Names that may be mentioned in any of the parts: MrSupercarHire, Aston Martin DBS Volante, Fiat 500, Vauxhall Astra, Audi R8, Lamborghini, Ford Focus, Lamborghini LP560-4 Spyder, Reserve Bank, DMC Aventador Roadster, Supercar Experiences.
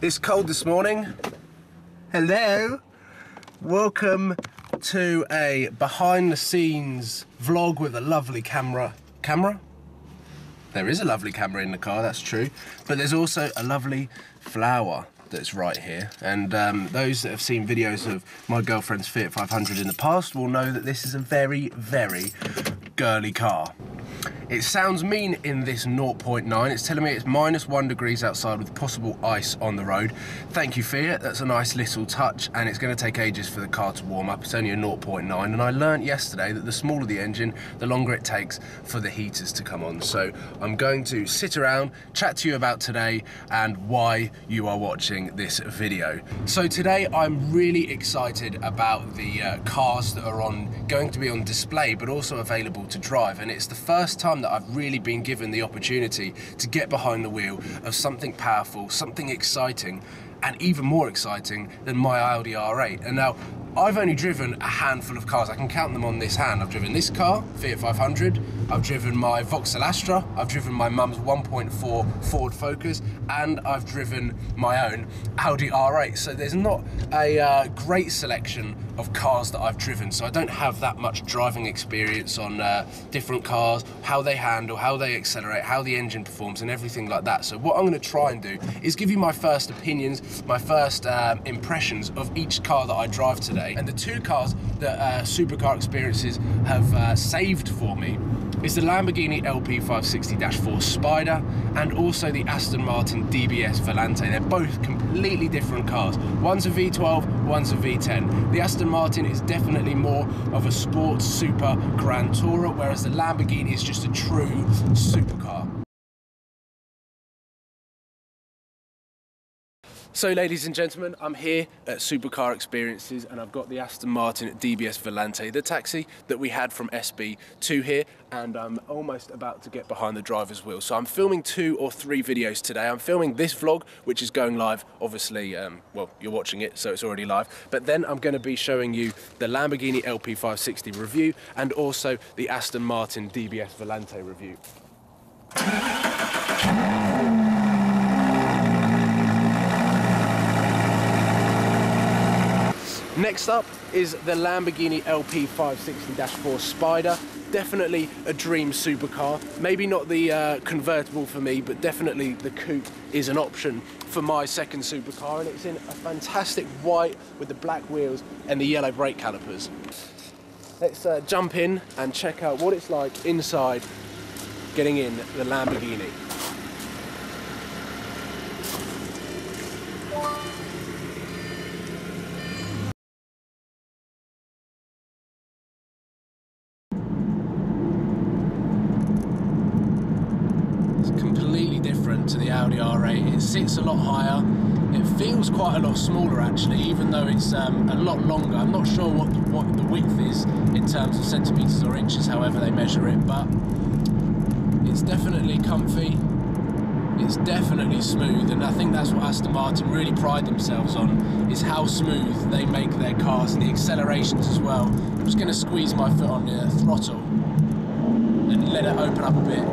It's cold this morning. Hello. Welcome to a behind the scenes vlog with a lovely camera. There is a lovely camera in the car, that's true. But there's also a lovely flower that's right here. And those that have seen videos of my girlfriend's Fiat 500 in the past will know that this is a very, very girly car. It sounds mean in this 0.9. It's telling me it's -1 degrees outside with possible ice on the road. Thank you, Fiat. That's a nice little touch, and it's going to take ages for the car to warm up. It's only a 0.9, and I learnt yesterday that the smaller the engine, the longer it takes for the heaters to come on. So I'm going to sit around, chat to you about today and why you are watching this video. So today I'm really excited about the cars that are going to be on display, but also available to drive. And it's the first time that I've really been given the opportunity to get behind the wheel of something powerful, something exciting, and even more exciting than my Audi R8. And now, I've only driven a handful of cars. I can count them on this hand. I've driven this car, Fiat 500, I've driven my Vauxhall Astra, I've driven my mum's 1.4 Ford Focus, and I've driven my own Audi R8. So there's not a great selection of cars that I've driven, so I don't have that much driving experience on different cars, how they handle, how they accelerate, how the engine performs, and everything like that. So what I'm gonna try and do is give you my first opinions, my first impressions of each car that I drive today. And the two cars that Supercar Experiences have saved for me is the Lamborghini LP560-4 Spyder and also the Aston Martin DBS Volante. They're both completely different cars. One's a V12, one's a V10. The Aston Martin is definitely more of a sports super grand tourer, whereas the Lamborghini is just a true supercar. So ladies and gentlemen, I'm here at Supercar Experiences and I've got the Aston Martin DBS Volante, the taxi that we had from SB to here, and I'm almost about to get behind the driver's wheel. So I'm filming 2 or 3 videos today. I'm filming this vlog, which is going live, obviously, well, you're watching it, so it's already live. But then I'm gonna be showing you the Lamborghini LP560 review and also the Aston Martin DBS Volante review. Next up is the Lamborghini LP560-4 Spyder. Definitely a dream supercar. Maybe not the convertible for me, but definitely the coupe is an option for my second supercar, and it's in a fantastic white with the black wheels and the yellow brake calipers. Let's jump in and check out what it's like inside getting in the Lamborghini. It sits a lot higher, it feels quite a lot smaller actually, even though it's a lot longer. I'm not sure what the width is in terms of centimetres or inches, however they measure it, but it's definitely comfy, it's definitely smooth, and I think that's what Aston Martin really pride themselves on, is how smooth they make their cars and the accelerations as well. I'm just going to squeeze my foot on the throttle and let it open up a bit.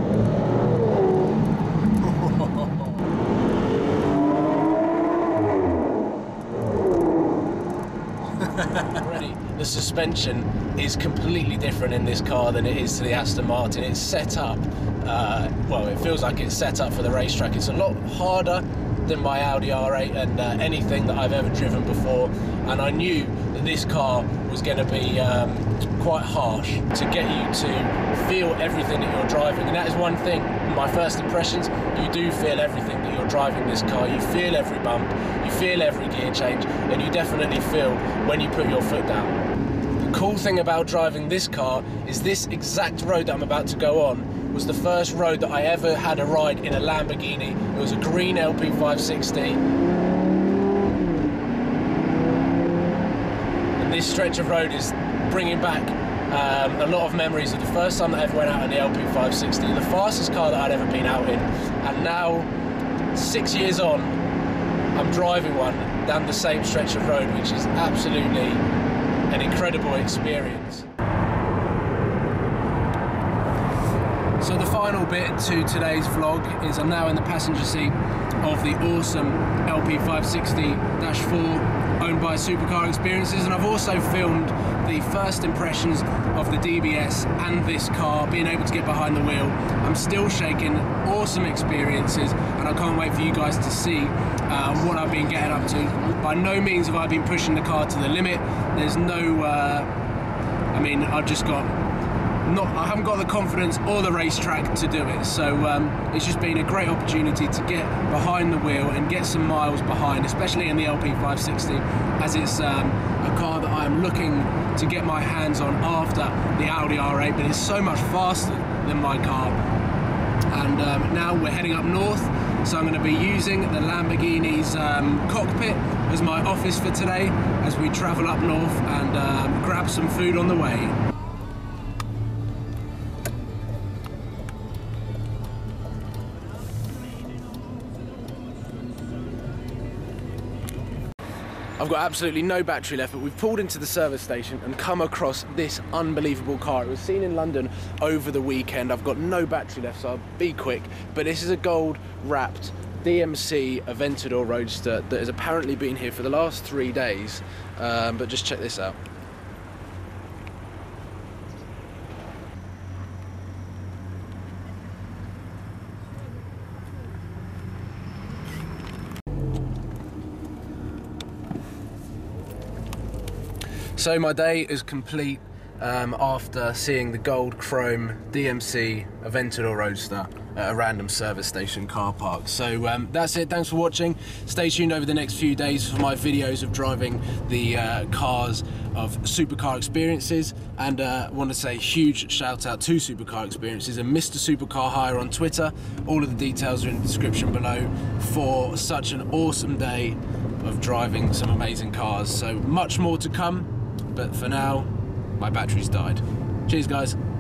Already, the suspension is completely different in this car than it is to the Aston Martin. It's set up, well, it feels like it's set up for the racetrack. It's a lot harder than my Audi R8 and anything that I've ever driven before, and I knew that this car was going to be quite harsh to get you to feel everything that you're driving, and that is one thing. My first impressions, you do feel everything that you're driving this car. You feel every bump, you feel every gear change, and you definitely feel when you put your foot down. The cool thing about driving this car is this exact road that I'm about to go on was the first road that I ever had a ride in a Lamborghini. It was a green LP560. And this stretch of road is bringing back a lot of memories of the first time that I ever went out in the LP560, the fastest car that I'd ever been out in, and now 6 years on I'm driving one down the same stretch of road, which is absolutely an incredible experience. So the final bit to today's vlog is I'm now in the passenger seat of the awesome LP560-4 owned by Supercar Experiences, and I've also filmed the first impressions of the DBS and this car, being able to get behind the wheel. I'm still shaking, awesome experiences, and I can't wait for you guys to see what I've been getting up to. By no means have I been pushing the car to the limit. There's no, I mean, I've just got, I haven't got the confidence or the racetrack to do it, so it's just been a great opportunity to get behind the wheel and get some miles behind, especially in the LP560, as it's a car that I'm looking to get my hands on after the Audi R8, but it's so much faster than my car. And now we're heading up north, so I'm going to be using the Lamborghini's cockpit as my office for today as we travel up north and grab some food on the way. I've got absolutely no battery left, but we've pulled into the service station and come across this unbelievable car. It was seen in London over the weekend. I've got no battery left, so I'll be quick. But this is a gold wrapped DMC Aventador Roadster that has apparently been here for the last 3 days. But just check this out. So my day is complete after seeing the gold chrome DMC Aventador Roadster at a random service station car park. So that's it, thanks for watching. Stay tuned over the next few days for my videos of driving the cars of Supercar Experiences, and I want to say huge shout out to Supercar Experiences and MrSupercarHire on Twitter. All of the details are in the description below for such an awesome day of driving some amazing cars. So much more to come. But for now, my battery's died. Cheers, guys.